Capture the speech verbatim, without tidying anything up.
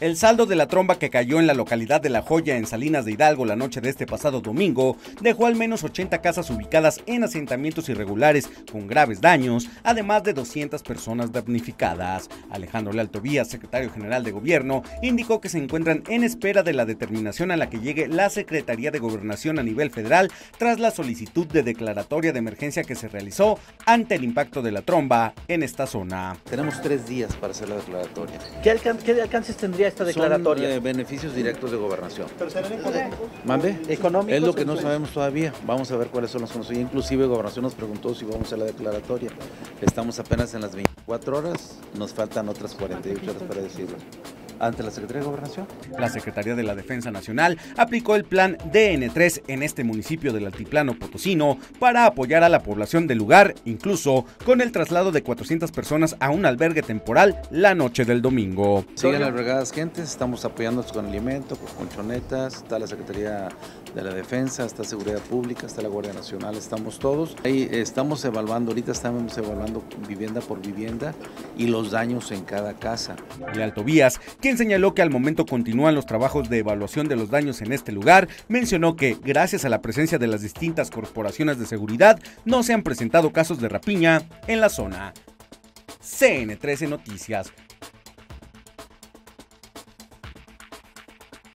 El saldo de la tromba que cayó en la localidad de La Joya, en Salinas de Hidalgo, la noche de este pasado domingo, dejó al menos ochenta casas ubicadas en asentamientos irregulares con graves daños, además de doscientas personas damnificadas. Alejandro Leal Tovías, secretario general de Gobierno, indicó que se encuentran en espera de la determinación a la que llegue la Secretaría de Gobernación a nivel federal tras la solicitud de declaratoria de emergencia que se realizó ante el impacto de la tromba en esta zona. Tenemos tres días para hacer la declaratoria. ¿Qué, alcan- qué alcances tendría esta declaratoria? Son, eh, beneficios directos de gobernación. ¿Pero serán económicos? ¿Mande? ¿Económicos? Es lo que no sabemos todavía. Vamos a ver cuáles son los conocidos. Inclusive gobernación nos preguntó si vamos a la declaratoria. Estamos apenas en las veinticuatro horas. Nos faltan otras cuarenta y ocho horas para decirlo. Ante la Secretaría de Gobernación. La Secretaría de la Defensa Nacional aplicó el Plan D N tres en este municipio del altiplano potosino para apoyar a la población del lugar, incluso con el traslado de cuatrocientas personas a un albergue temporal la noche del domingo. Siguen albergadas gentes, estamos apoyándonos con alimento, con colchonetas, está la Secretaría de la Defensa, está Seguridad Pública, está la Guardia Nacional, estamos todos. Ahí estamos evaluando, ahorita estamos evaluando vivienda por vivienda y los daños en cada casa. Leal Tovías, quien señaló que al momento continúan los trabajos de evaluación de los daños en este lugar, mencionó que gracias a la presencia de las distintas corporaciones de seguridad no se han presentado casos de rapiña en la zona. C N trece Noticias.